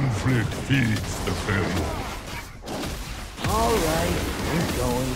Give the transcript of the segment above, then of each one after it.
conflict feeds the failure. All right, we're going.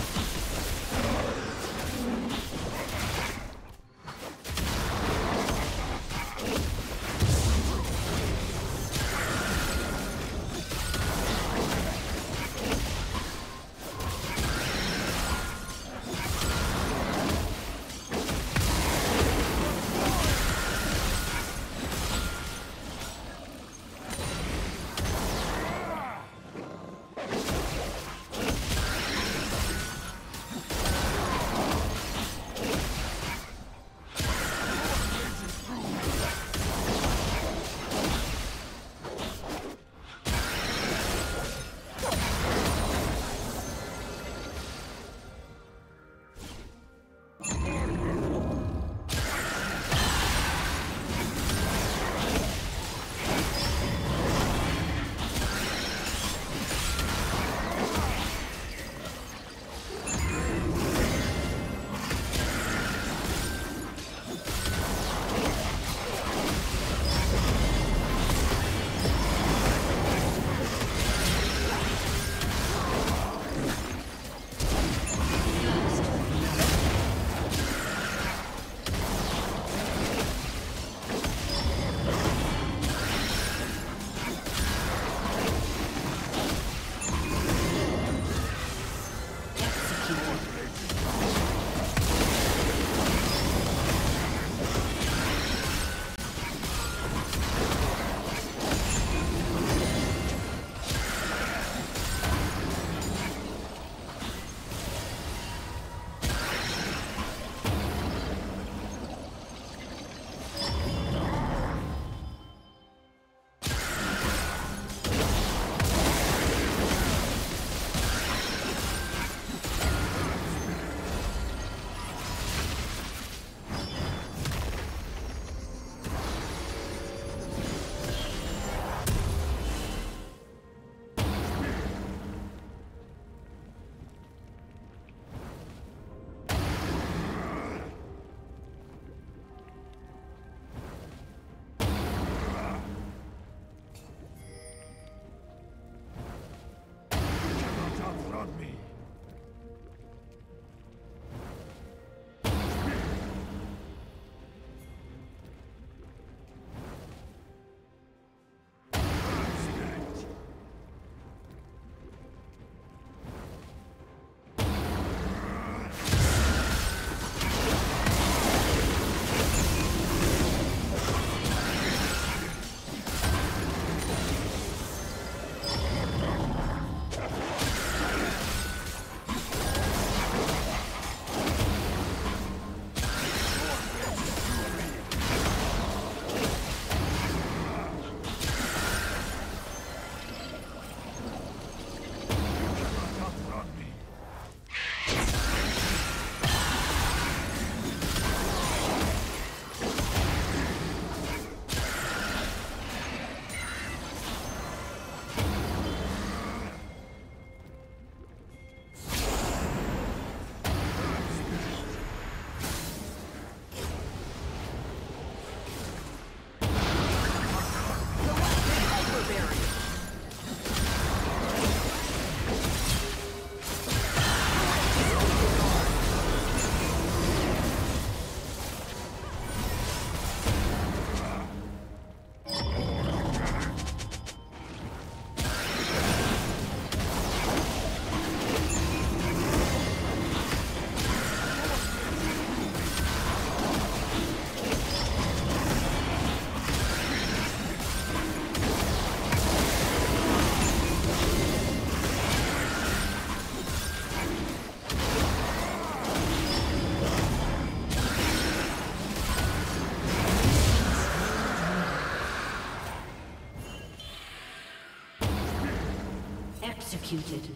Executed.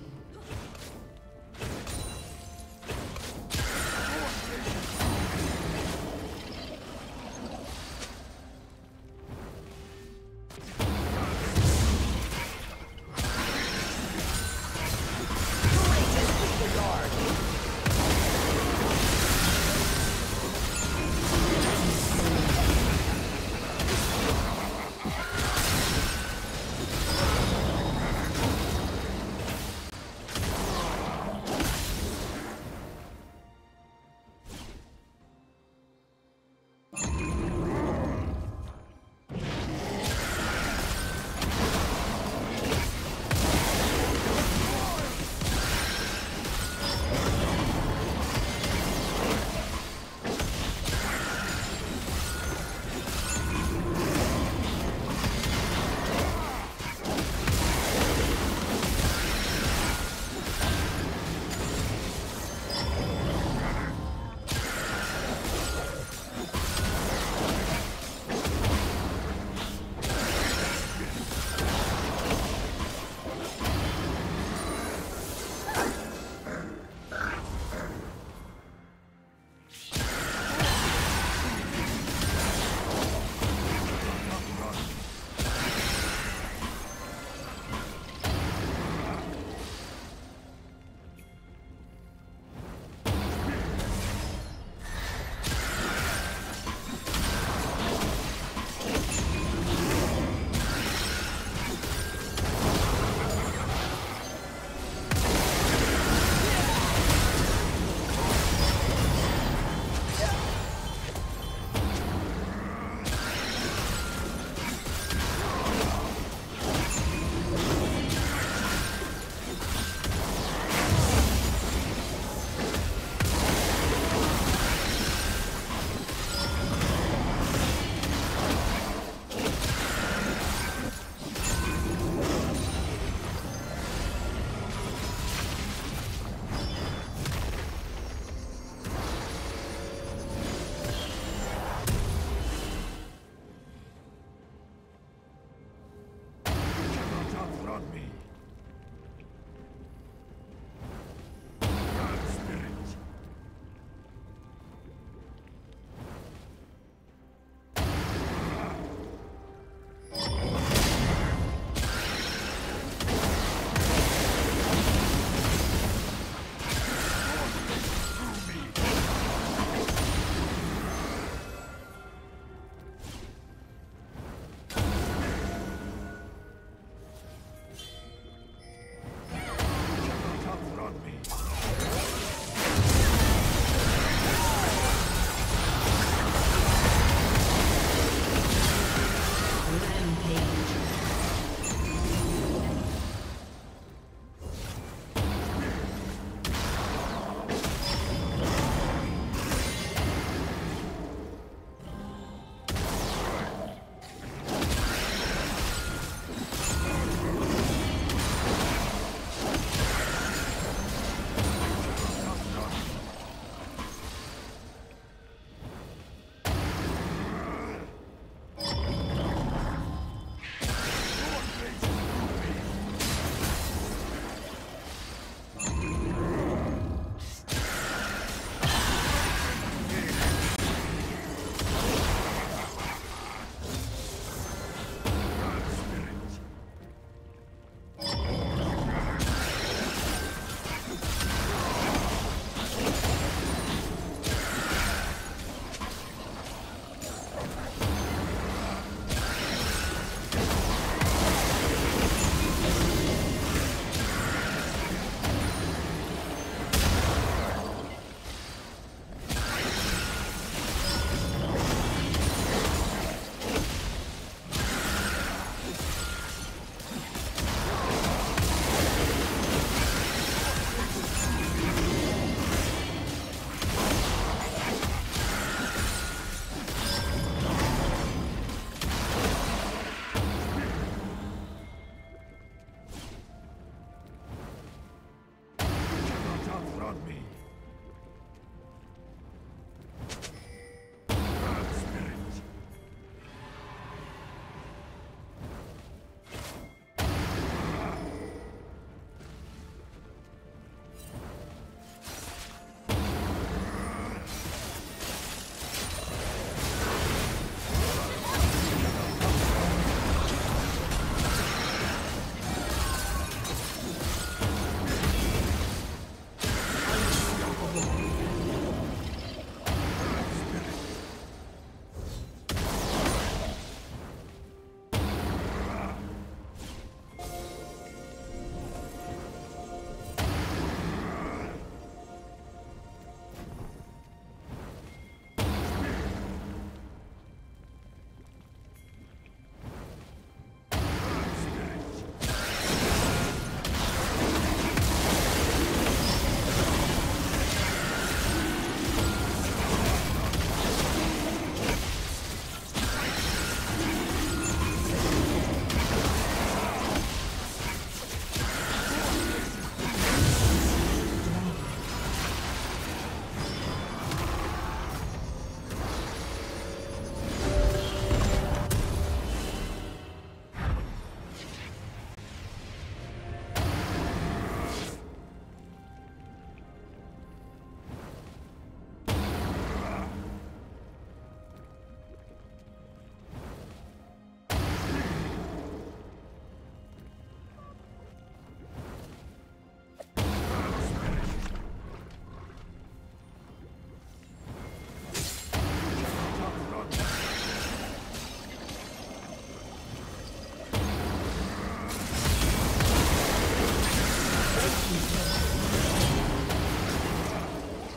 on me.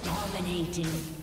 Dominating.